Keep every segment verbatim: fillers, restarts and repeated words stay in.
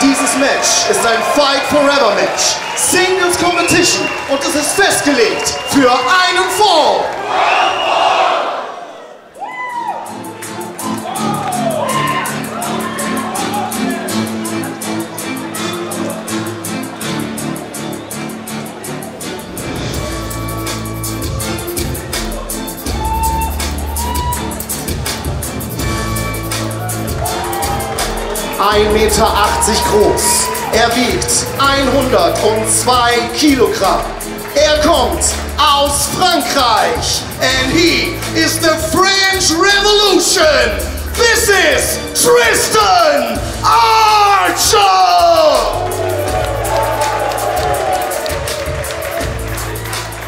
Dieses Match ist ein Fight Forever Match, Singles Competition, und es ist festgelegt für einen Fall. ein Meter achtzig groß, er wiegt hundertzwei Kilogramm. Er kommt aus Frankreich, and he is the French Revolution. This is Tristan Archer!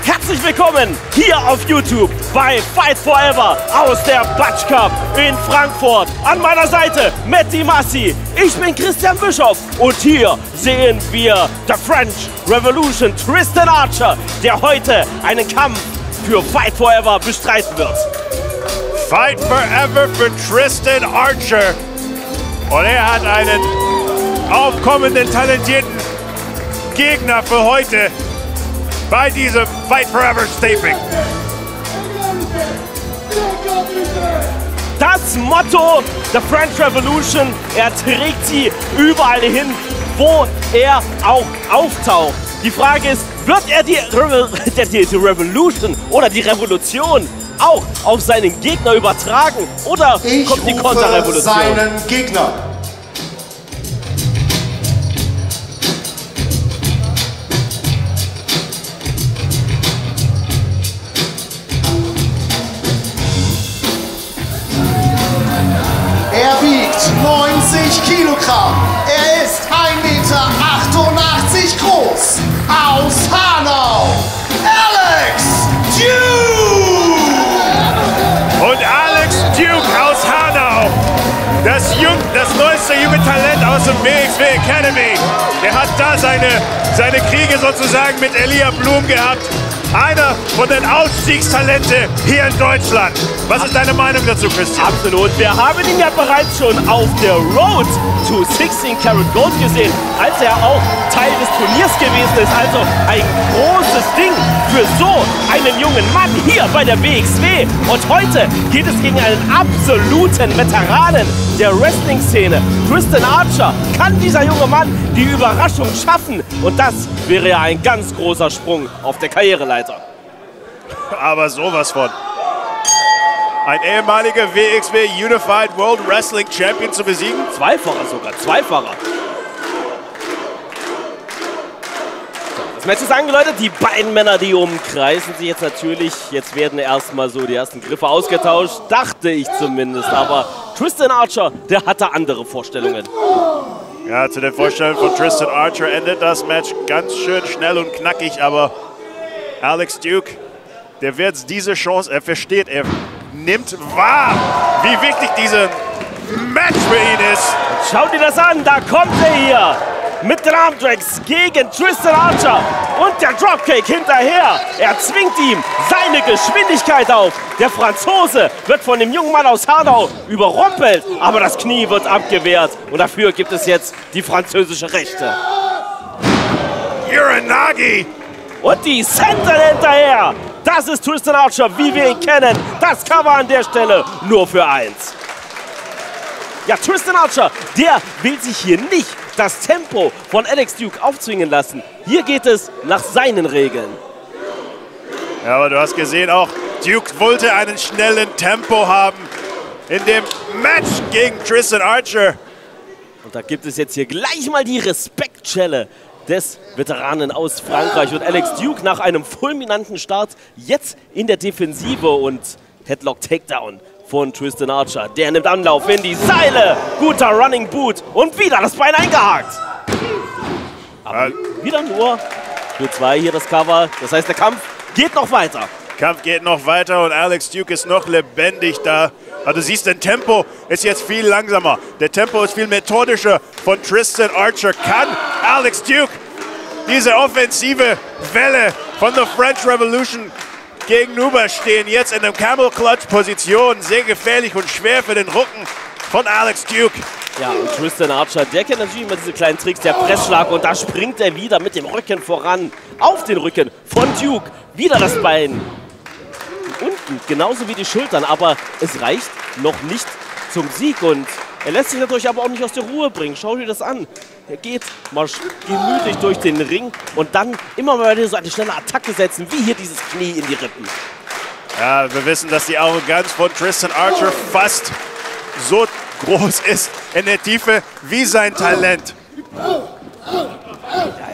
Herzlich willkommen hier auf YouTube bei Fight Forever aus der Batschkapp in Frankfurt. An meiner Seite Matti Massi, ich bin Christian Bischoff und hier sehen wir The French Revolution Tristan Archer, der heute einen Kampf für Fight Forever bestreiten wird. Fight Forever für Tristan Archer, und er hat einen aufkommenden, talentierten Gegner für heute bei diesem Fight Forever Taping. Das Motto The French Revolution, er trägt sie überall hin, wo er auch auftaucht. Die Frage ist, wird er die, Re die, die Revolution oder die Revolution auch auf seinen Gegner übertragen, oder ich kommt die Konterrevolution? Ich rufe seinen Gegner. neunzig Kilogramm. Er ist ein Meter achtundachtzig groß, aus Hanau, Alex Duke! Und Alex Duke aus Hanau, das, Jung, das neueste junge Talent aus dem W X W Academy. Er hat da seine, seine Kriege sozusagen mit Elia Blum gehabt. Einer von den Ausstiegstalente hier in Deutschland. Was ist deine Meinung dazu, Christian? Absolut. Wir haben ihn ja bereits schon auf der Road to sechzehn Carat Gold gesehen, als er auch Teil des Turniers gewesen ist. Also ein großes Ding für so einen jungen Mann hier bei der W X W. Und heute geht es gegen einen absoluten Veteranen der Wrestling-Szene. Tristan Archer. Kann dieser junge Mann die Überraschung schaffen? Und das wäre ja ein ganz großer Sprung auf der Karriereleiter. Aber sowas von. Ein ehemaliger W X W Unified World Wrestling Champion zu besiegen? Zweifacher sogar, zweifacher. Das Match ist angeläutet, die beiden Männer, die umkreisen sich jetzt natürlich. Jetzt werden erstmal so die ersten Griffe ausgetauscht, dachte ich zumindest. Aber Tristan Archer, der hatte andere Vorstellungen. Ja, zu den Vorstellungen von Tristan Archer endet das Match ganz schön schnell und knackig, aber Alex Duke, der wird diese Chance, er versteht, er nimmt wahr, wie wichtig dieses Match für ihn ist. Schaut dir das an, da kommt er hier mit den Armdrags gegen Tristan Archer und der Dropkick hinterher. Er zwingt ihm seine Geschwindigkeit auf. Der Franzose wird von dem jungen Mann aus Hanau überrumpelt, aber das Knie wird abgewehrt und dafür gibt es jetzt die französische Rechte. Uranagi! Und die Center hinterher. Das ist Tristan Archer, wie wir ihn kennen. Das Cover an der Stelle nur für eins. Ja, Tristan Archer, der will sich hier nicht das Tempo von Alex Duke aufzwingen lassen. Hier geht es nach seinen Regeln. Ja, aber du hast gesehen auch, Duke wollte einen schnellen Tempo haben in dem Match gegen Tristan Archer. Und da gibt es jetzt hier gleich mal die Respektschelle des Veteranen aus Frankreich. Und Alex Duke nach einem fulminanten Start jetzt in der Defensive und Headlock Takedown von Tristan Archer. Der nimmt Anlauf in die Seile. Guter Running Boot und wieder das Bein eingehakt. Aber wieder nur für zwei hier das Cover. Das heißt, der Kampf geht noch weiter. Kampf geht noch weiter und Alex Duke ist noch lebendig da. Also du siehst, das Tempo ist jetzt viel langsamer. Der Tempo ist viel methodischer von Tristan Archer. Kann Alex Duke diese offensive Welle von der French Revolution gegenüberstehen? Jetzt in der Camel Clutch Position, sehr gefährlich und schwer für den Rücken von Alex Duke. Ja, und Tristan Archer, der kennt natürlich immer diese kleinen Tricks, der Pressschlag, und da springt er wieder mit dem Rücken voran. Auf den Rücken von Duke, wieder das Bein. Unten, genauso wie die Schultern, aber es reicht noch nicht zum Sieg. Und er lässt sich dadurch aber auch nicht aus der Ruhe bringen. Schau dir das an. Er geht mal gemütlich durch den Ring und dann immer mal wieder so eine schnelle Attacke setzen, wie hier dieses Knie in die Rippen. Ja, wir wissen, dass die Arroganz von Tristan Archer fast so groß ist in der Tiefe wie sein Talent. Ja,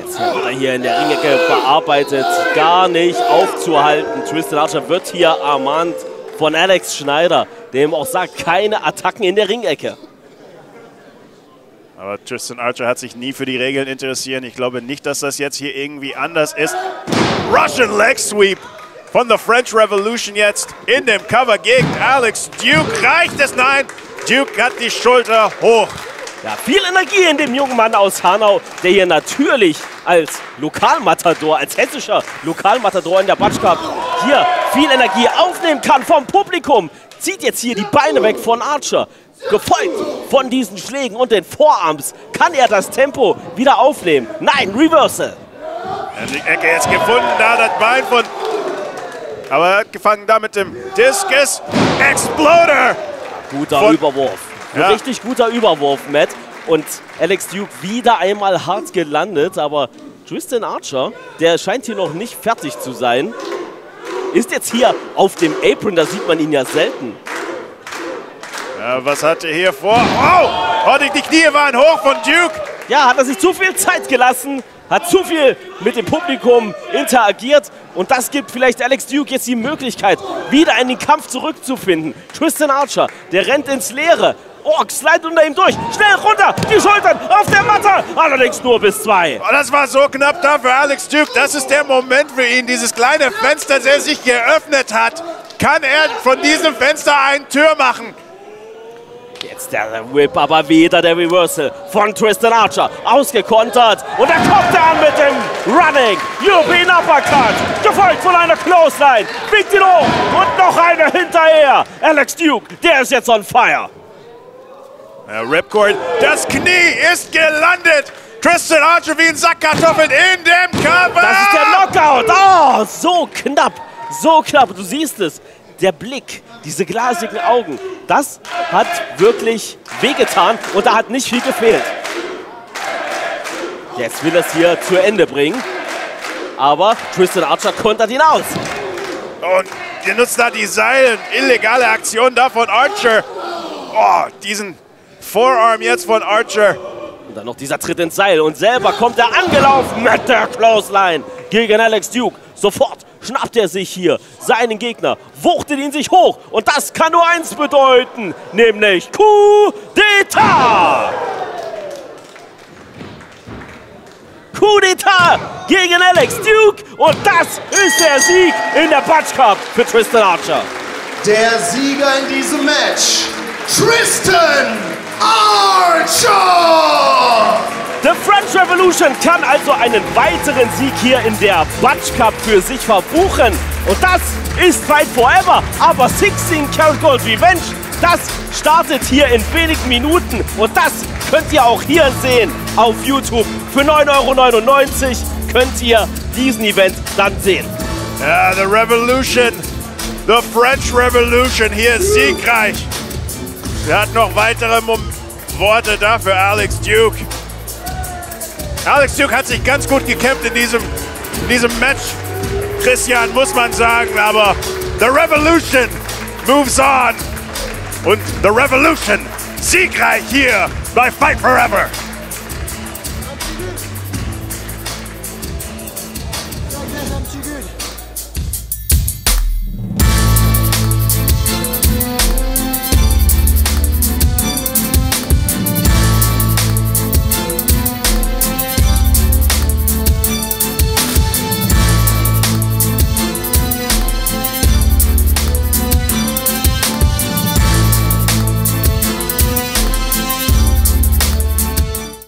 jetzt wird er hier in der Ringecke bearbeitet. Gar nicht aufzuhalten. Tristan Archer wird hier ermahnt von Alex Schneider, dem auch sagt, keine Attacken in der Ringecke. Aber Tristan Archer hat sich nie für die Regeln interessiert. Ich glaube nicht, dass das jetzt hier irgendwie anders ist. Russian Leg Sweep von The French Revolution jetzt in dem Cover gegen Alex Duke. Reicht es? Nein! Duke hat die Schulter hoch. Ja, viel Energie in dem jungen Mann aus Hanau, der hier natürlich als Lokalmatador, als hessischer Lokalmatador in der Batschkapp hier viel Energie aufnehmen kann vom Publikum. Zieht jetzt hier die Beine weg von Archer. Gefolgt von diesen Schlägen und den Vorarms kann er das Tempo wieder aufnehmen. Nein, Reversal. Ja, die Ecke jetzt gefunden, da das Bein von... Aber er hat gefangen da mit dem Discus Exploder. Guter von Überwurf. Ein ja. richtig guter Überwurf, Matt. Und Alex Duke wieder einmal hart gelandet. Aber Tristan Archer, der scheint hier noch nicht fertig zu sein, ist jetzt hier auf dem Apron. Da sieht man ihn ja selten. Ja, was hat er hier vor? Oh! Oh, die Knie waren hoch von Duke. Ja, hat er sich zu viel Zeit gelassen. Hat zu viel mit dem Publikum interagiert. Und das gibt vielleicht Alex Duke jetzt die Möglichkeit, wieder in den Kampf zurückzufinden. Tristan Archer, der rennt ins Leere. Ork slidet unter ihm durch. Schnell runter, die Schultern auf der Matte. Allerdings nur bis zwei. Oh, das war so knapp da für Alex Duke. Das ist der Moment für ihn. Dieses kleine Fenster, das er sich geöffnet hat. Kann er von diesem Fenster eine Tür machen? Jetzt der Whip, aber wieder der Reversal von Tristan Archer. Ausgekontert. Und dann kommt er an mit dem Running European Uppercut. Gefolgt von einer Clothesline. Biegt ihn hoch. Und noch einer hinterher. Alex Duke, der ist jetzt on fire. Ja, Ripcord, das Knie ist gelandet. Tristan Archer wie ein Sack Kartoffeln in dem Körper. Das ist der Knockout. Oh, so knapp. So knapp. Du siehst es. Der Blick, diese glasigen Augen, das hat wirklich wehgetan und da hat nicht viel gefehlt. Jetzt will er es hier zu Ende bringen, aber Tristan Archer kontert ihn aus. Und die nutzen da die Seilen, illegale Aktion da von Archer. Oh, diesen Forearm jetzt von Archer. Und dann noch dieser Tritt ins Seil und selber kommt er angelaufen mit der Clothesline gegen Alex Duke. Sofort schnappt er sich hier seinen Gegner, wuchtet ihn sich hoch. Und das kann nur eins bedeuten, nämlich Coup d'État. Coup d'État gegen Alex Duke. Und das ist der Sieg in der Batschkapp für Tristan Archer. Der Sieger in diesem Match, Tristan Archer. The French Revolution kann also einen weiteren Sieg hier in der Batschkapp für sich verbuchen. Und das ist Fight Forever, aber sechzehn Carat Gold Revenge, das startet hier in wenigen Minuten. Und das könnt ihr auch hier sehen auf YouTube. Für neun Euro neunundneunzig könnt ihr diesen Event dann sehen. Ja, the Revolution, the French Revolution hier ist siegreich. Er hat noch weitere Mom Worte da für Alex Duke. Alex Duke hat sich ganz gut gekämpft in diesem, in diesem Match, Christian, muss man sagen, aber The Revolution moves on und The Revolution siegreich hier bei Fight Forever.